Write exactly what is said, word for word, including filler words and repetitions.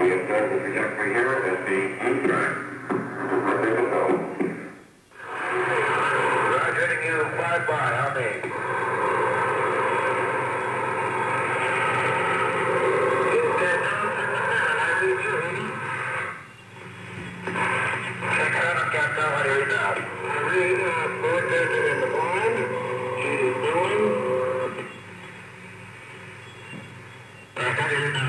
We have started the trajectory here at the E track. Ready to go. Roger, heading you five by, on me. Check out on Capcom, how do you read now? I read uh, Broadcaster in the blind. She is doing. Right, how do you read now?